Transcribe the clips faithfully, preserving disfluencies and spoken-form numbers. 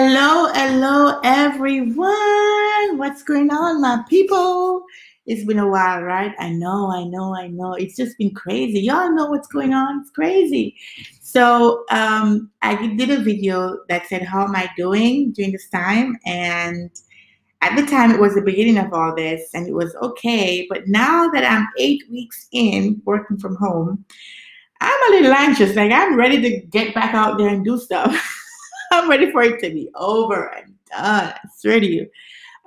Hello, hello, everyone. What's going on, my people? It's been a while, right? I know, I know, I know. It's just been crazy. Y'all know what's going on. It's crazy. So um, I did a video that said, how am I doing during this time? And at the time, it was the beginning of all this, and it was okay. But now that I'm eight weeks in working from home, I'm a little anxious. Like, I'm ready to get back out there and do stuff. I'm ready for it to be over and done, I swear to you.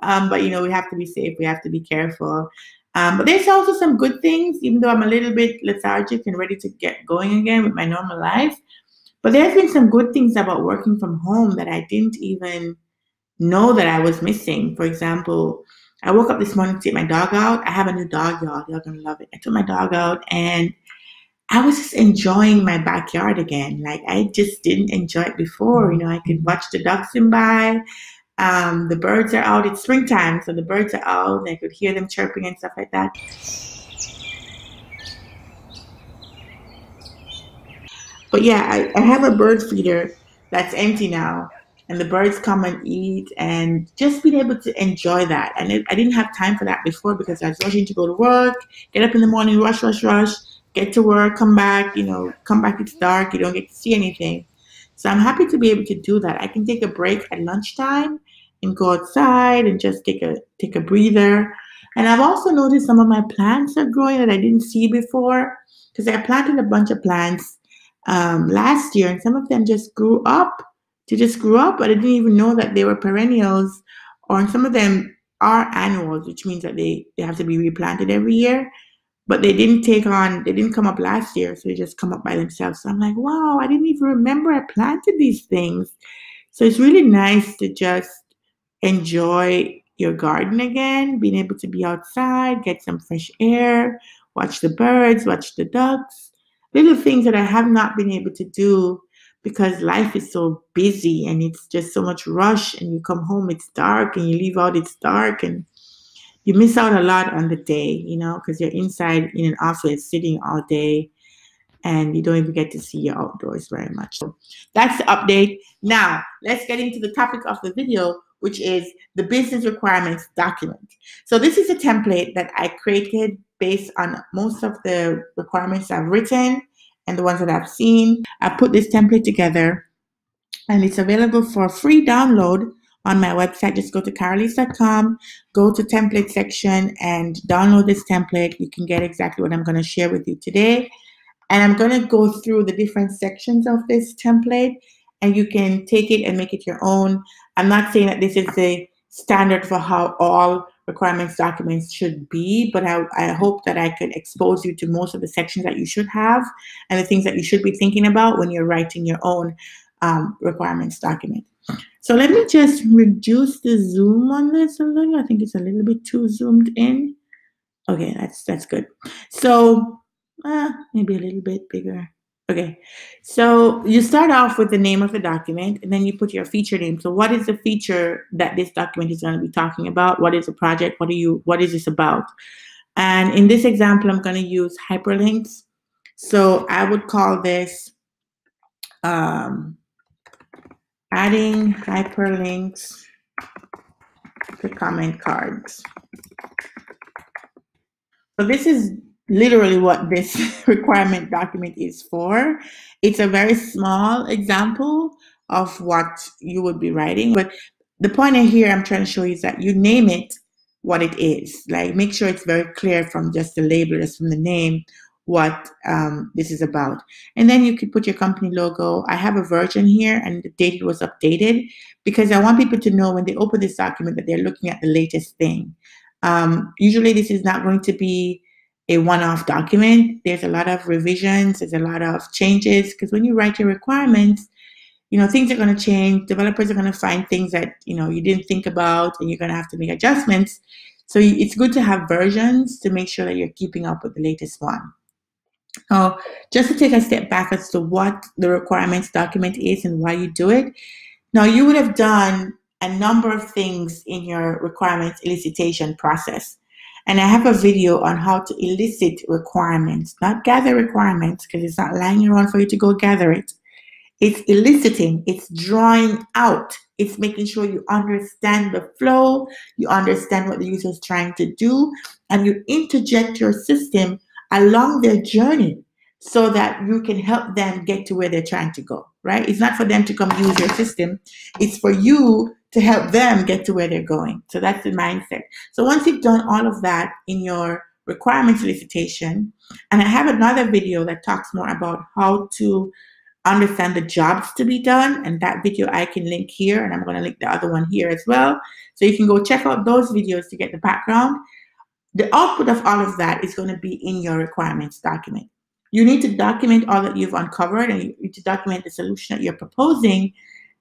Um, but, you know, we have to be safe. We have to be careful. Um, but there's also some good things, even though I'm a little bit lethargic and ready to get going again with my normal life. But there's been some good things about working from home that I didn't even know that I was missing. For example, I woke up this morning to take my dog out. I have a new dog, y'all. Y'all gonna love it. I took my dog out and I was just enjoying my backyard again. Like, I just didn't enjoy it before. You know, I could watch the ducks swim by. Um, the birds are out. It's springtime, so the birds are out. And I could hear them chirping and stuff like that. But yeah, I, I have a bird feeder that's empty now. And the birds come and eat, and just being able to enjoy that. And it, I didn't have time for that before because I was rushing to go to work, get up in the morning, rush, rush, rush. Get to work, come back, you know, come back, it's dark, you don't get to see anything. So I'm happy to be able to do that. I can take a break at lunchtime and go outside and just take a take a breather. And I've also noticed some of my plants are growing that I didn't see before, because I planted a bunch of plants um, last year, and some of them just grew up. They just grew up, but I didn't even know that they were perennials, or some of them are annuals, which means that they, they have to be replanted every year. But they didn't take on, they didn't come up last year, so they just come up by themselves. So I'm like, wow, I didn't even remember I planted these things. So it's really nice to just enjoy your garden again, being able to be outside, get some fresh air, watch the birds, watch the ducks, little things that I have not been able to do because life is so busy and it's just so much rush, and you come home, it's dark, and you leave out, it's dark, and you miss out a lot on the day, you know, because you're inside in an office sitting all day and you don't even get to see your outdoors very much. So that's the update. Now, let's get into the topic of the video, which is the business requirements document. So this is a template that I created based on most of the requirements I've written and the ones that I've seen. I put this template together and it's available for free download on my website. Just go to karaleise dot com, go to template section and download this template. You can get exactly what I'm going to share with you today. And I'm going to go through the different sections of this template and you can take it and make it your own. I'm not saying that this is the standard for how all requirements documents should be, but I, I hope that I could expose you to most of the sections that you should have and the things that you should be thinking about when you're writing your own um, requirements document. So let me just reduce the zoom on this a little. I think it's a little bit too zoomed in. Okay, that's that's good. So uh, maybe a little bit bigger. Okay, so you start off with the name of the document and then you put your feature name. So what is the feature that this document is going to be talking about? What is the project? What are you? What is this about? And in this example, I'm going to use hyperlinks. So I would call this um, adding hyperlinks to comment cards. So this is literally what this requirement document is for. It's a very small example of what you would be writing. But the point here I'm trying to show you is that you name it what it is. Like, make sure it's very clear from just the label, just from the name, what um, this is about. And then you could put your company logo. I have a version here and the date it was updated because I want people to know when they open this document that they're looking at the latest thing. Um, usually this is not going to be a one-off document. There's a lot of revisions, there's a lot of changes, because when you write your requirements, you know, things are going to change. Developers are going to find things that, you know, you didn't think about and you're going to have to make adjustments. So it's good to have versions to make sure that you're keeping up with the latest one. Now, just to take a step back as to what the requirements document is and why you do it. Now, you would have done a number of things in your requirements elicitation process. And I have a video on how to elicit requirements, not gather requirements, because it's not lying around for you to go gather it. It's eliciting, it's drawing out, it's making sure you understand the flow, you understand what the user is trying to do, and you interject your system along their journey so that you can help them get to where they're trying to go, right? It's not for them to come use your system. It's for you to help them get to where they're going. So that's the mindset. So once you've done all of that in your requirement solicitation, and I have another video that talks more about how to understand the jobs to be done, and that video I can link here, and I'm going to link the other one here as well. So you can go check out those videos to get the background. The output of all of that is going to be in your requirements document. You need to document all that you've uncovered, and you need to document the solution that you're proposing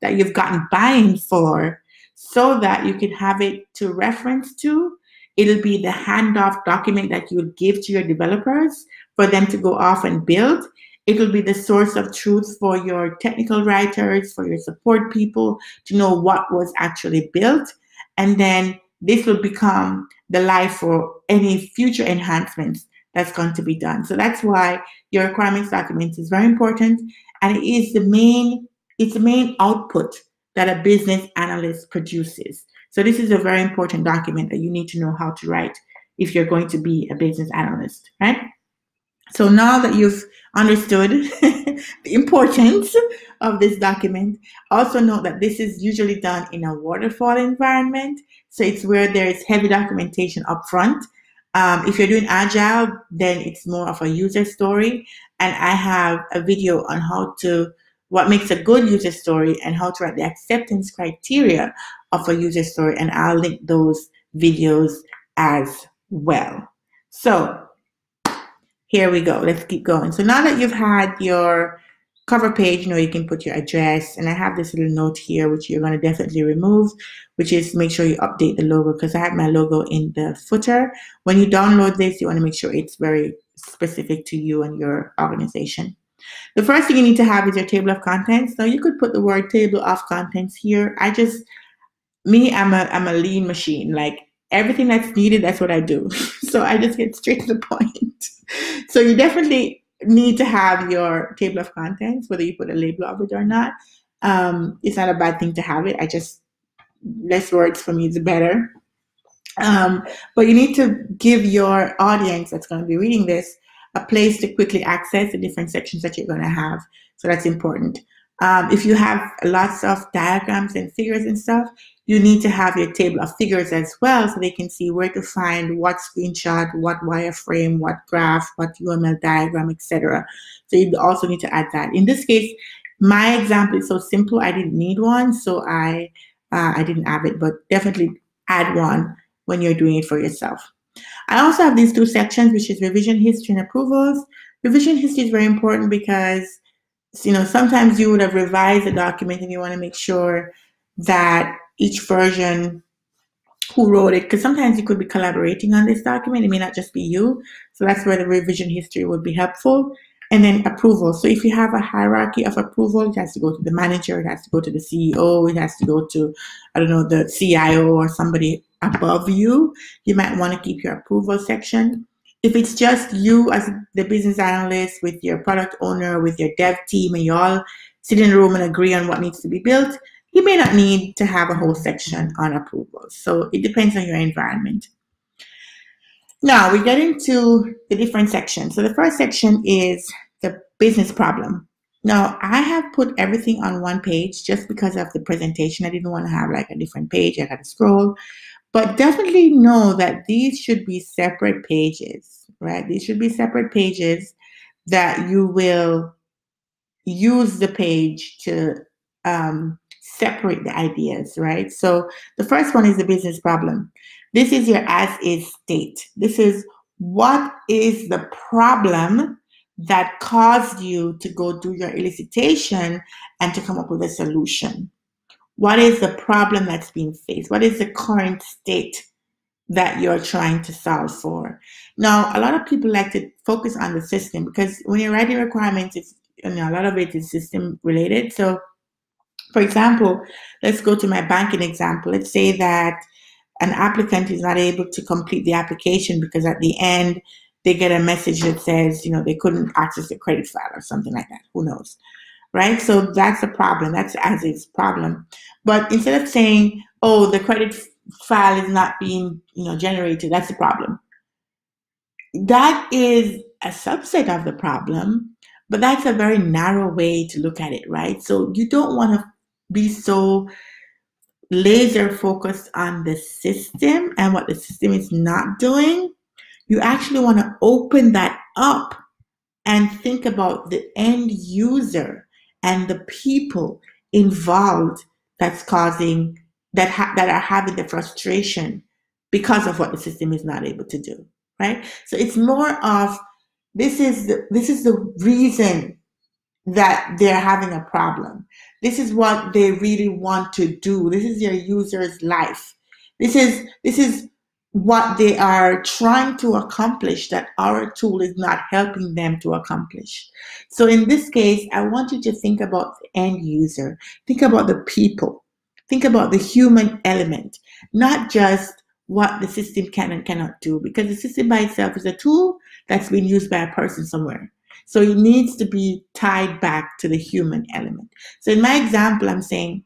that you've gotten buy-in for, so that you can have it to reference to. It'll be the handoff document that you would give to your developers for them to go off and build. It'll be the source of truth for your technical writers, for your support people to know what was actually built. And then this will become the life for any future enhancements that's going to be done. So that's why your requirements document is very important. And it is the main, it's the main output that a business analyst produces. So this is a very important document that you need to know how to write if you're going to be a business analyst, right? So now that you've understood the importance of this document, also note that this is usually done in a waterfall environment. So it's where there is heavy documentation up front. Um, if you're doing Agile, then it's more of a user story. And I have a video on how to, what makes a good user story and how to write the acceptance criteria of a user story. And I'll link those videos as well. So here we go. Let's keep going. So now that you've had your cover page, you know, you can put your address. And I have this little note here, which you're going to definitely remove, which is make sure you update the logo, because I had my logo in the footer. When you download this, you want to make sure it's very specific to you and your organization. The first thing you need to have is your table of contents. So you could put the word table of contents here. I just, me, I'm a, I'm a lean machine. Like, everything that's needed, that's what I do. So I just get straight to the point. So you definitely need to have your table of contents, whether you put a label of it or not. Um, it's not a bad thing to have it. I just, less words for me, the better. Um, but you need to give your audience that's going to be reading this a place to quickly access the different sections that you're going to have. So that's important. Um, if you have lots of diagrams and figures and stuff, you need to have your table of figures as well, so they can see where to find what screenshot, what wireframe, what graph, what U M L diagram, et cetera. So you also need to add that. In this case, my example is so simple, I didn't need one, so I, uh, I didn't have it, but definitely add one when you're doing it for yourself. I also have these two sections, which is revision history and approvals. Revision history is very important because, you know, sometimes you would have revised a document and you want to make sure that each version, who wrote it, because sometimes you could be collaborating on this document. It may not just be you. So that's where the revision history would be helpful. And then approval. So if you have a hierarchy of approval, it has to go to the manager, it has to go to the C E O, it has to go to, I don't know, the C I O or somebody above you. You might want to keep your approval section. If it's just you as the business analyst with your product owner, with your dev team, and you all sit in a room and agree on what needs to be built, you may not need to have a whole section on approvals. So it depends on your environment. Now we get into the different sections. So the first section is the business problem. Now I have put everything on one page just because of the presentation. I didn't want to have like a different page. I had to scroll. But definitely know that these should be separate pages, right? These should be separate pages that you will use the page to um, separate the ideas, right? So the first one is the business problem. This is your as-is state. This is what is the problem that caused you to go do your elicitation and to come up with a solution. What is the problem that's being faced? What is the current state that you're trying to solve for? Now, a lot of people like to focus on the system, because when you're writing requirements, it's, you know, a lot of it is system related. So, for example, let's go to my banking example. Let's say that an applicant is not able to complete the application because at the end they get a message that says, you know, they couldn't access the credit file or something like that. Who knows? right? So that's a problem. That's as is problem. But instead of saying, oh, the credit file is not being, you know, generated, that's the problem. That is a subset of the problem, but that's a very narrow way to look at it, right? So you don't want to be so laser focused on the system and what the system is not doing. You actually want to open that up and think about the end user and the people involved that's causing that ha that are having the frustration because of what the system is not able to do, right? So it's more of this is the, this is the reason that they're having a problem. This is what they really want to do. This is your user's life. This is this is what they are trying to accomplish that our tool is not helping them to accomplish. So in this case, I want you to think about the end user. Think about the people. Think about the human element, not just what the system can and cannot do, because the system by itself is a tool that's been used by a person somewhere. So it needs to be tied back to the human element. So in my example, I'm saying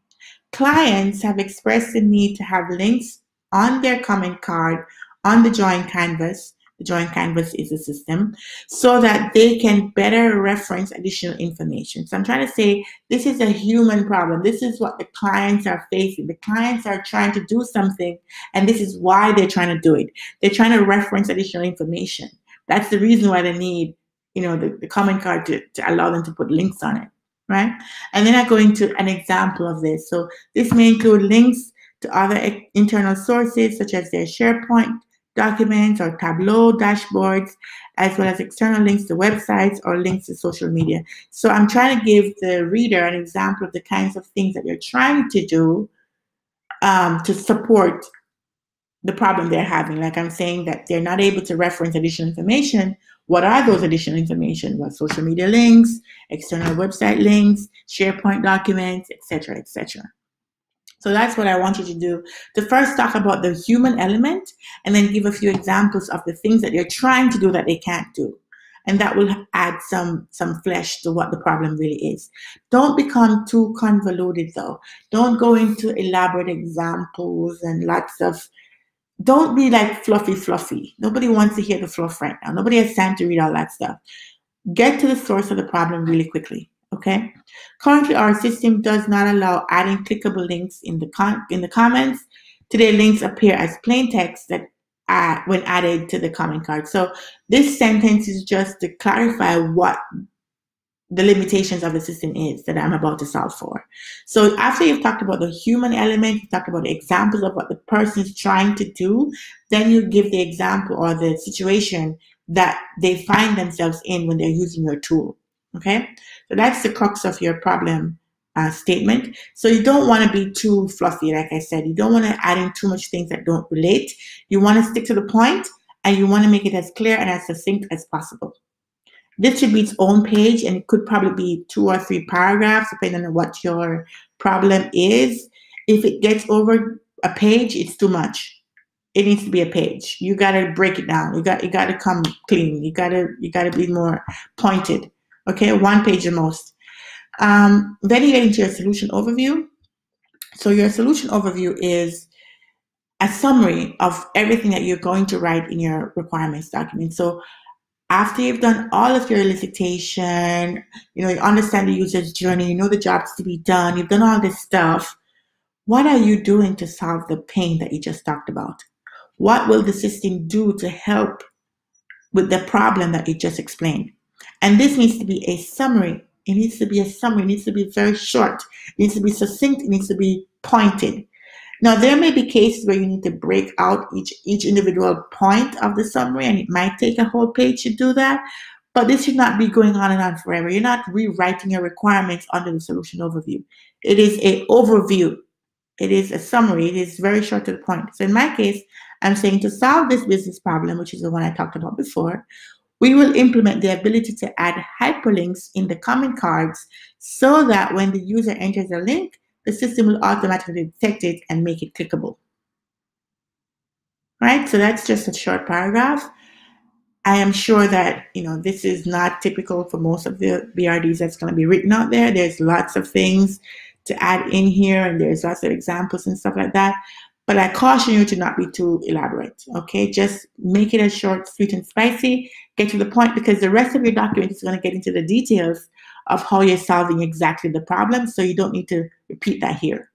clients have expressed the need to have links on their comment card, on the Join canvas. The Join canvas is a system, so that they can better reference additional information. So I'm trying to say, this is a human problem. This is what the clients are facing. The clients are trying to do something, and this is why they're trying to do it. They're trying to reference additional information. That's the reason why they need, you know, the, the comment card to, to allow them to put links on it, right? And then I go into an example of this. So this may include links to other internal sources, such as their SharePoint documents or Tableau dashboards, as well as external links to websites or links to social media. So I'm trying to give the reader an example of the kinds of things that you're trying to do um, to support the problem they're having. Like I'm saying that they're not able to reference additional information. What are those additional information? Well, social media links, external website links, SharePoint documents, et cetera, et cetera. So that's what I want you to do, to first talk about the human element and then give a few examples of the things that you're trying to do that they can't do. And that will add some, some flesh to what the problem really is. Don't become too convoluted though. Don't go into elaborate examples and lots of, don't be like fluffy, fluffy. Nobody wants to hear the fluff right now. Nobody has time to read all that stuff. Get to the source of the problem really quickly. Okay. Currently, our system does not allow adding clickable links in the con in the comments. Today, links appear as plain text that uh, when added to the comment card. So this sentence is just to clarify what the limitations of the system is that I'm about to solve for. So after you've talked about the human element, you've talked about examples of what the person is trying to do, then you give the example or the situation that they find themselves in when they're using your tool. Okay, so that's the crux of your problem uh, statement. So you don't want to be too fluffy, like I said. You don't want to add in too much things that don't relate. You want to stick to the point, and you want to make it as clear and as succinct as possible. This should be its own page, and it could probably be two or three paragraphs, depending on what your problem is. If it gets over a page, it's too much. It needs to be a page. You gotta break it down. You got you gotta come clean. You gotta you gotta be more pointed. Okay, one page at most. Um, then you get into your solution overview. So your solution overview is a summary of everything that you're going to write in your requirements document. So after you've done all of your elicitation, you know, you understand the user's journey, you know the jobs to be done, you've done all this stuff, what are you doing to solve the pain that you just talked about? What will the system do to help with the problem that you just explained? And this needs to be a summary. It needs to be a summary. It needs to be very short. It needs to be succinct. It needs to be pointed. Now, there may be cases where you need to break out each, each individual point of the summary, and it might take a whole page to do that. But this should not be going on and on forever. You're not rewriting your requirements under the solution overview. It is an overview. It is a summary. It is very short to the point. So in my case, I'm saying to solve this business problem, which is the one I talked about before, we will implement the ability to add hyperlinks in the comment cards so that when the user enters a link, the system will automatically detect it and make it clickable. Right? So that's just a short paragraph. I am sure that, you know, this is not typical for most of the B R Ds that's going to be written out there. There's lots of things to add in here, and there's lots of examples and stuff like that. But I caution you to not be too elaborate, okay? Just make it as short, sweet, and spicy. Get to the point, because the rest of your document is going to get into the details of how you're solving exactly the problem, so you don't need to repeat that here.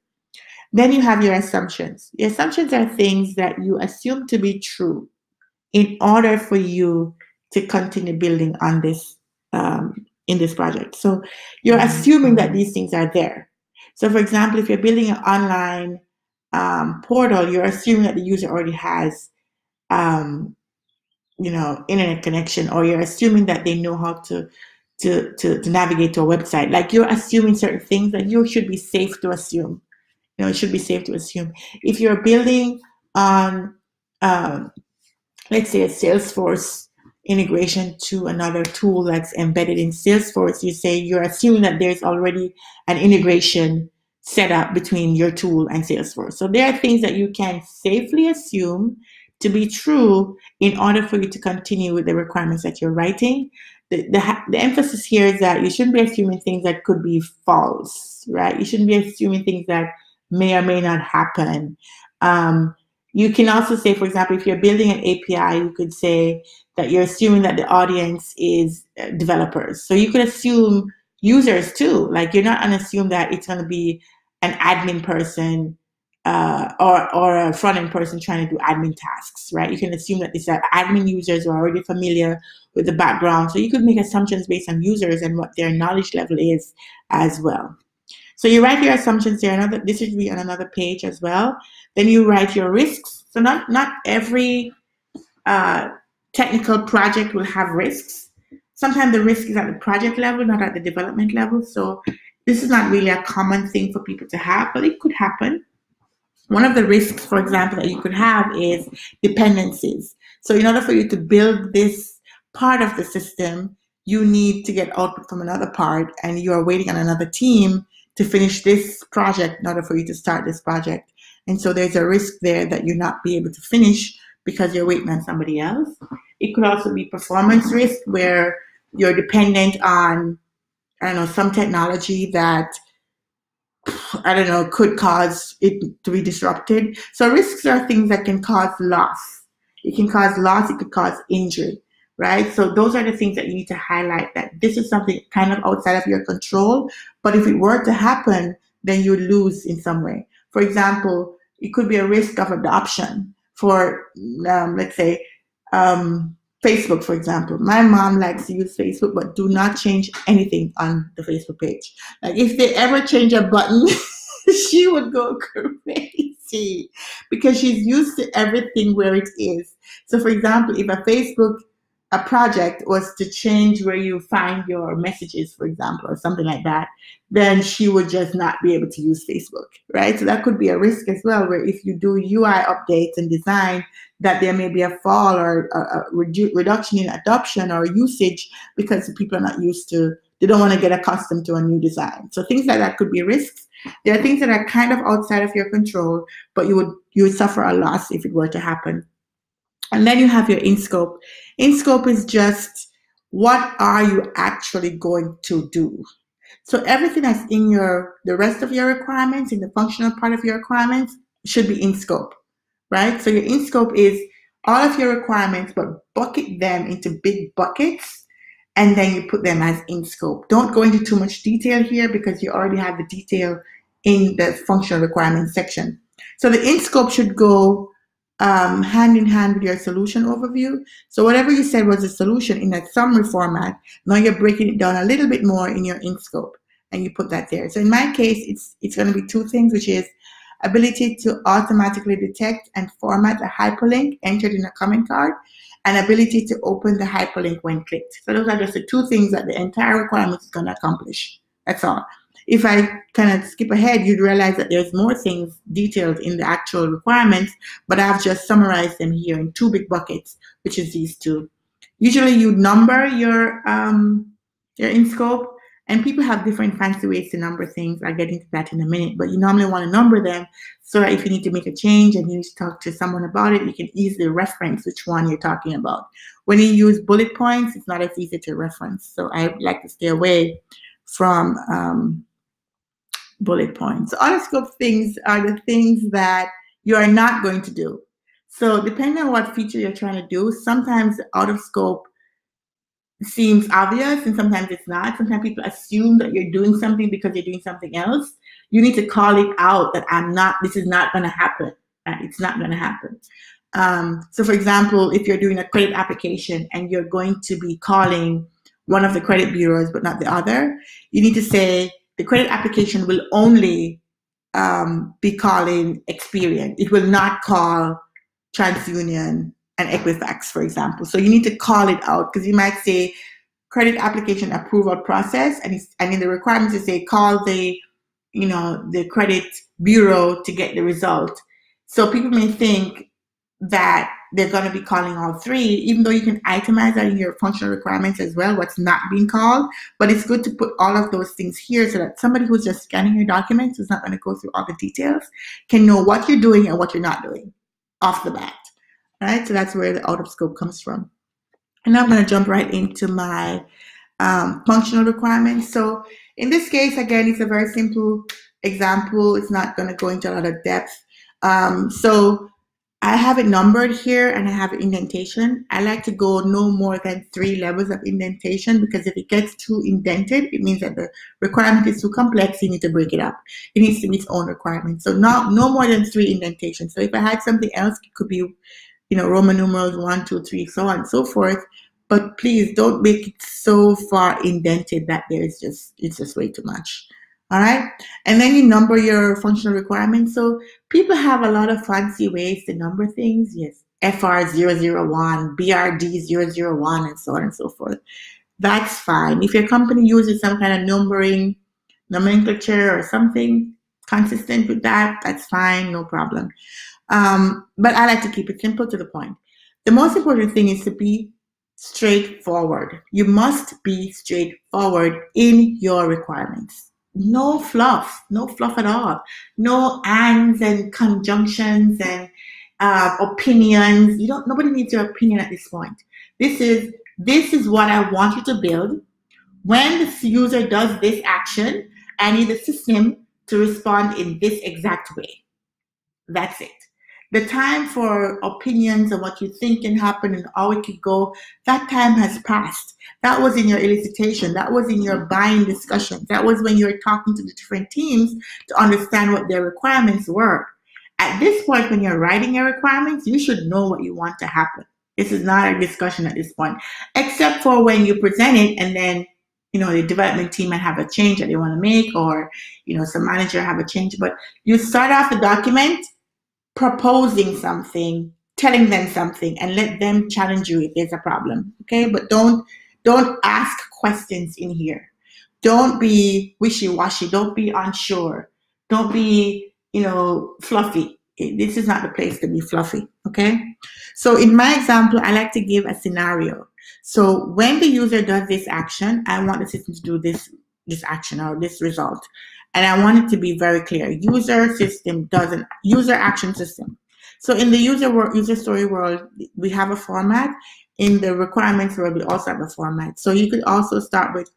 Then you have your assumptions. Your assumptions are things that you assume to be true in order for you to continue building on this, um, in this project. So you're assuming that these things are there. So for example, if you're building an online um, portal, you're assuming that the user already has, um, you know, internet connection, or you're assuming that they know how to, to, to, to navigate to a website. Like, you're assuming certain things that you should be safe to assume. You know, it should be safe to assume. If you're building on, um, let's say, a Salesforce integration to another tool that's embedded in Salesforce, you say you're assuming that there's already an integration set up between your tool and Salesforce. So there are things that you can safely assume to be true in order for you to continue with the requirements that you're writing. The, the, the emphasis here is that you shouldn't be assuming things that could be false, right? You shouldn't be assuming things that may or may not happen. Um, you can also say, for example, if you're building an A P I, you could say that you're assuming that the audience is developers. So you could assume users too. Like, you're not going to assume that it's going to be an admin person uh, or, or a front-end person trying to do admin tasks, right? You can assume that these are admin users who are already familiar with the background. So you could make assumptions based on users and what their knowledge level is as well. So you write your assumptions there. Another, this should be on another page as well. Then you write your risks. So not, not every uh, technical project will have risks. Sometimes the risk is at the project level, not at the development level. So this is not really a common thing for people to have, but it could happen. One of the risks, for example, that you could have is dependencies. So in order for you to build this part of the system, you need to get output from another part, and you are waiting on another team to finish this project in order for you to start this project. And so there's a risk there that you'll not be able to finish because you're waiting on somebody else. It could also be performance risk, where you're dependent on, I don't know, some technology that, I don't know, could cause it to be disrupted. So risks are things that can cause loss. It can cause loss, it could cause injury, right? So those are the things that you need to highlight, that this is something kind of outside of your control, but if it were to happen, then you lose in some way. For example, it could be a risk of adoption for, um, let's say, um, Facebook, for example. My mom likes to use Facebook, but do not change anything on the Facebook page. Like, if they ever change a button, she would go crazy, because she's used to everything where it is. So for example, if a Facebook a project was to change where you find your messages, for example, or something like that, then she would just not be able to use Facebook, right? So that could be a risk as well, where if you do U I updates and design, that there may be a fall or a, a redu reduction in adoption or usage, because people are not used to, they don't want to get accustomed to a new design. So things like that could be risks. There are things that are kind of outside of your control, but you would, you would suffer a loss if it were to happen. And then you have your in-scope. In-scope is just, what are you actually going to do? So everything that's in your, the rest of your requirements, in the functional part of your requirements, should be in-scope, right? So your in-scope is all of your requirements, but bucket them into big buckets, and then you put them as in-scope. Don't go into too much detail here, because you already have the detail in the functional requirements section. So the in-scope should go Um, hand in hand with your solution overview. So whatever you said was a solution in that summary format, now you're breaking it down a little bit more in your in-scope, and you put that there. So in my case, it's, it's going to be two things, which is ability to automatically detect and format a hyperlink entered in a comment card, and ability to open the hyperlink when clicked. So those are just the two things that the entire requirement is going to accomplish. That's all. If I kind of skip ahead, you'd realize that there's more things detailed in the actual requirements, but I've just summarized them here in two big buckets, which is these two. Usually you number your, um, your in-scope, And people have different fancy ways to number things. I'll get into that in a minute, but you normally want to number them so that if you need to make a change and you need to talk to someone about it, you can easily reference which one you're talking about. When you use bullet points, it's not as easy to reference. So I like to stay away from um, bullet points. So auto scope things are the things that you are not going to do. So depending on what feature you're trying to do, sometimes out of scope seems obvious and sometimes it's not. Sometimes people assume that you're doing something because you're doing something else. You need to call it out that I'm not, this is not going to happen. Right? It's not going to happen. Um, so for example, if you're doing a credit application and you're going to be calling one of the credit bureaus but not the other, you need to say the credit application will only um, be calling Experian. It will not call TransUnion and Equifax, for example. So you need to call it out, because you might say credit application approval process, and it's, and in the requirements you say call the, you know, the credit bureau to get the result. So people may think that they're going to be calling all three, even though you can itemize that in your functional requirements as well, what's not being called. But it's good to put all of those things here so that somebody who's just scanning your documents, who's not going to go through all the details, can know what you're doing and what you're not doing off the bat. All right, so that's where the out of scope comes from. And now I'm going to jump right into my um, functional requirements. So in this case, again, it's a very simple example. It's not going to go into a lot of depth. Um, so I have it numbered here and I have indentation. I like to go no more than three levels of indentation, because if it gets too indented, it means that the requirement is too complex. You need to break it up. It needs to meet its own requirements. So not, no more than three indentations. So if I had something else, it could be, you know, Roman numerals one, two, three, so on and so forth. But please don't make it so far indented that there is just, it's just way too much. All right, and then you number your functional requirements. So people have a lot of fancy ways to number things. Yes, F R zero zero one, B R D zero zero one, and so on and so forth. That's fine. If your company uses some kind of numbering, nomenclature or something consistent with that, that's fine, no problem. Um, but I like to keep it simple to the point. The most important thing is to be straightforward. You must be straightforward in your requirements. No fluff, no fluff at all. No ands and conjunctions and uh, opinions. You don't. Nobody needs your opinion at this point. This is this is what I want you to build. When the user does this action, I need the system to respond in this exact way. That's it. The time for opinions and what you think can happen and how it could go, that time has passed. That was in your elicitation. That was in your buying discussions. That was when you were talking to the different teams to understand what their requirements were. At this point, when you're writing your requirements, you should know what you want to happen. This is not a discussion at this point, except for when you present it and then, you know, the development team might have a change that they want to make, or, you know, some manager have a change. But you start off the document proposing something, telling them something, and let them challenge you if there's a problem. Okay, but don't don't ask questions in here. Don't be wishy-washy. Don't be unsure. Don't be, you know, fluffy. This is not the place to be fluffy. Okay, so in my example, I like to give a scenario. So when the user does this action, I want the system to do this this action or this result. And I want it to be very clear. User system doesn't, user action system. So in the user world, user story world, we have a format. In the requirements world, we also have a format. So you could also start with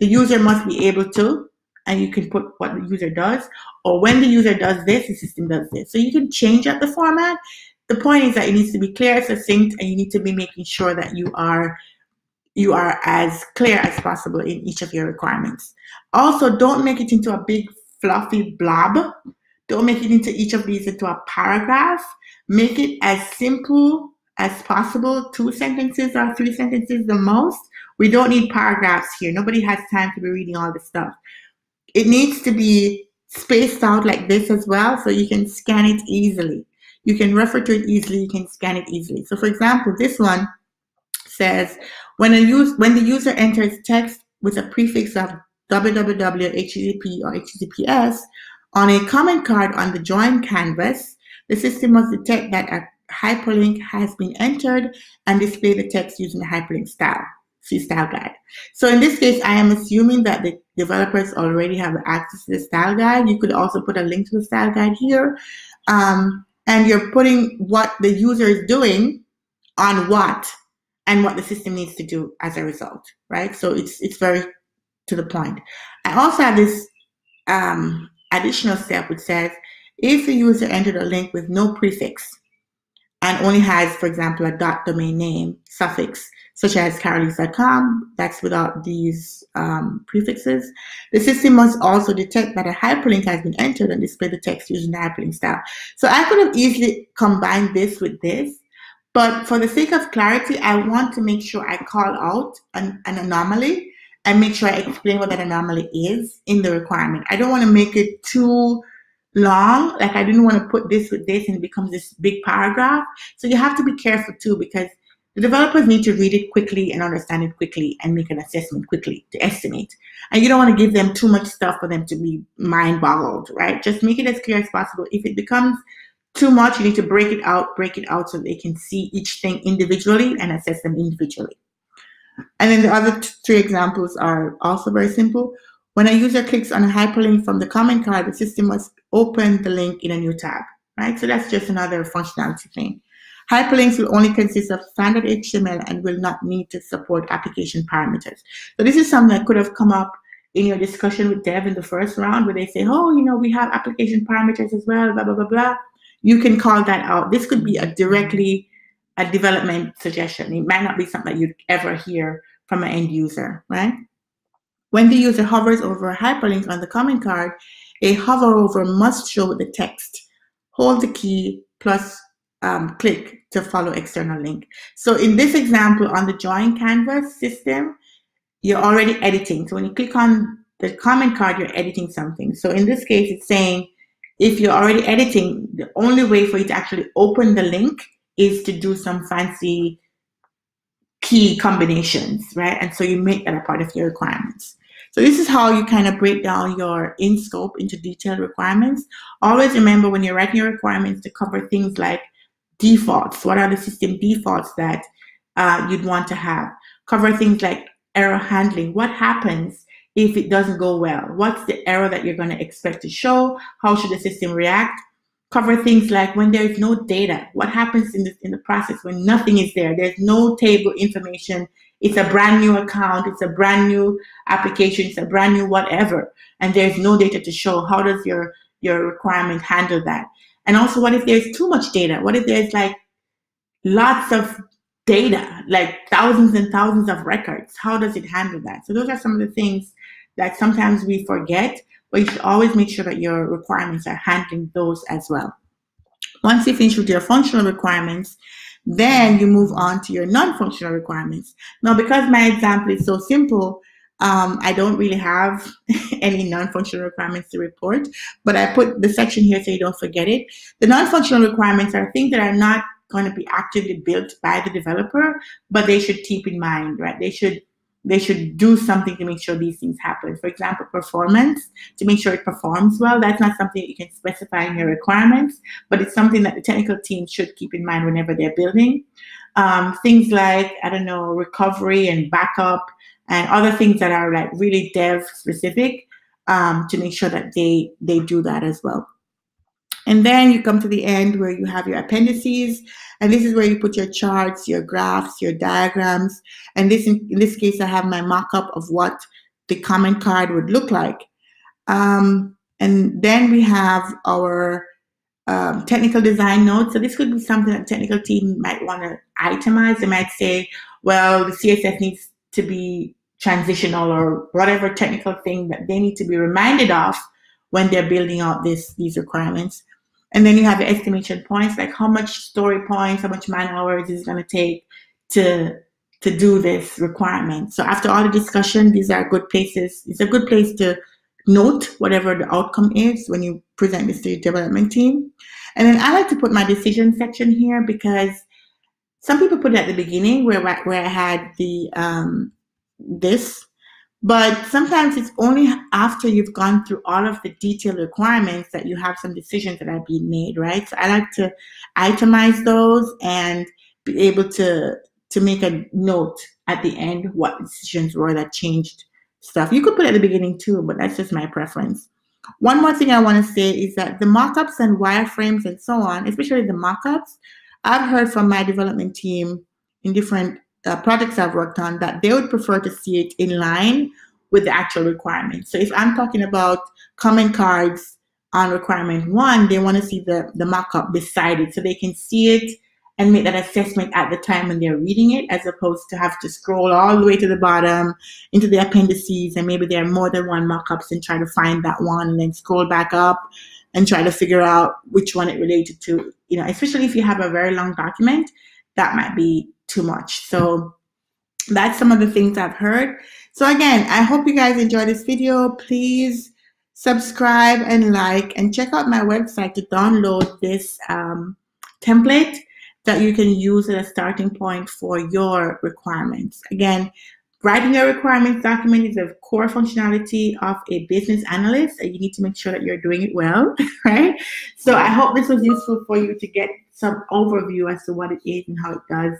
the user must be able to, and you can put what the user does, or when the user does this, the system does this. So you can change up the format. The point is that it needs to be clear, succinct, and you need to be making sure that you are you are as clear as possible in each of your requirements. Also, don't make it into a big fluffy blob. Don't make it into each of these into a paragraph. Make it as simple as possible, two sentences or three sentences the most. We don't need paragraphs here. Nobody has time to be reading all this stuff. It needs to be spaced out like this as well, so you can scan it easily. You can refer to it easily, you can scan it easily. So for example, this one says, when, a use, when the user enters text with a prefix of W W W, H T T P, or H T T P S on a comment card on the Join canvas, the system must detect that a hyperlink has been entered and display the text using the hyperlink style. style guide. So in this case, I am assuming that the developers already have access to the style guide. You could also put a link to the style guide here. Um, and you're putting what the user is doing on what and what the system needs to do as a result, right? So it's, it's very to the point. I also have this um, additional step which says, if the user entered a link with no prefix and only has, for example, a dot domain name suffix, such as karaleise dot com, that's without these um, prefixes, the system must also detect that a hyperlink has been entered and display the text using the hyperlink style. So I could have easily combined this with this, but for the sake of clarity, I want to make sure I call out an, an anomaly and make sure I explain what that anomaly is in the requirement. I don't want to make it too long, like I didn't want to put this with this and it becomes this big paragraph. So you have to be careful too, because the developers need to read it quickly and understand it quickly and make an assessment quickly to estimate. And you don't want to give them too much stuff for them to be mind-boggled, right? Just make it as clear as possible. If it becomes too much, you need to break it out, break it out so they can see each thing individually and assess them individually. And then the other three examples are also very simple. When a user clicks on a hyperlink from the comment card, the system must open the link in a new tab, right? So that's just another functionality thing. Hyperlinks will only consist of standard H T M L and will not need to support application parameters. So this is something that could have come up in your discussion with Dev in the first round, where they say, oh, you know, we have application parameters as well, blah, blah, blah, blah. You can call that out. This could be a directly a development suggestion. It might not be something that you'd ever hear from an end user, right? When the user hovers over a hyperlink on the comment card, a hover over must show the text. Hold the key plus um, click to follow external link. So in this example on the Join canvas system, you're already editing. So when you click on the comment card, you're editing something. So in this case, it's saying if you're already editing, the only way for you to actually open the link is to do some fancy key combinations, right? And so you make that a part of your requirements. So this is how you kind of break down your in-scope into detailed requirements. Always remember when you're writing your requirements to cover things like defaults. What are the system defaults that uh, you'd want to have? Cover things like error handling. What happens if it doesn't go well? What's the error that you're going to expect to show? How should the system react? Cover things like when there is no data. What happens in the, in the process when nothing is there? There's no table information. It's a brand new account. It's a brand new application. It's a brand new whatever. And there's no data to show. How does your, your requirement handle that? And also, what if there's too much data? What if there's like lots of data, like thousands and thousands of records? How does it handle that? So those are some of the things that sometimes we forget. But you should always make sure that your requirements are handling those as well. Once you finish with your functional requirements, then you move on to your non-functional requirements. Now, because my example is so simple, um, I don't really have any non-functional requirements to report, but I put the section here so you don't forget it. The non-functional requirements are things that are not going to be actively built by the developer, but they should keep in mind, right? They should They should do something to make sure these things happen. For example, performance, to make sure it performs well. That's not something you can specify in your requirements, but it's something that the technical team should keep in mind whenever they're building. Um, things like, I don't know, recovery and backup and other things that are like really dev specific, um, to make sure that they, they do that as well. And then you come to the end where you have your appendices, and this is where you put your charts, your graphs, your diagrams. And this, in, in this case, I have my mock-up of what the comment card would look like. Um, and then we have our um, technical design notes. So this could be something that the technical team might want to itemize. They might say, well, the C S S needs to be transitional or whatever technical thing that they need to be reminded of when they're building out this, these requirements. And then you have the estimation points, like how much story points, how much man hours is it gonna take to, to do this requirement. So after all the discussion, these are good places. It's a good place to note whatever the outcome is when you present this to your development team. And then I like to put my decision section here because some people put it at the beginning where, where I had the, um, this, but sometimes it's only after you've gone through all of the detailed requirements that you have some decisions that are being made, right? So I like to itemize those and be able to, to make a note at the end what decisions were that changed stuff. You could put it at the beginning too, but that's just my preference. One more thing I want to say is that the mockups and wireframes and so on, especially the mockups, I've heard from my development team in different uh, projects I've worked on that they would prefer to see it in line with the actual requirements. So if I'm talking about comment cards on requirement one, they want to see the, the mock-up beside it so they can see it and make that assessment at the time when they're reading it, as opposed to have to scroll all the way to the bottom into the appendices, and maybe there are more than one mock-ups and try to find that one and then scroll back up and try to figure out which one it related to. You know, especially if you have a very long document, that might be too much. So that's some of the things I've heard. So again, I hope you guys enjoyed this video. Please subscribe and like, and check out my website to download this um, template that you can use as a starting point for your requirements. Again, writing your requirements document is a core functionality of a business analyst, and you need to make sure that you're doing it well, right? So I hope this was useful for you to get some overview as to what it is and how it does,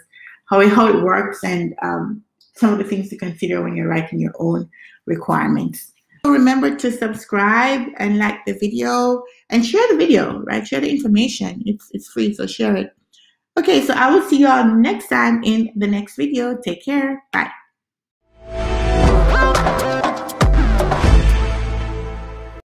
how it, how it works, and um, some of the things to consider when you're writing your own requirements. So remember to subscribe and like the video and share the video, right? Share the information. It's, it's free, so share it. Okay, so I will see you all next time in the next video. Take care. Bye.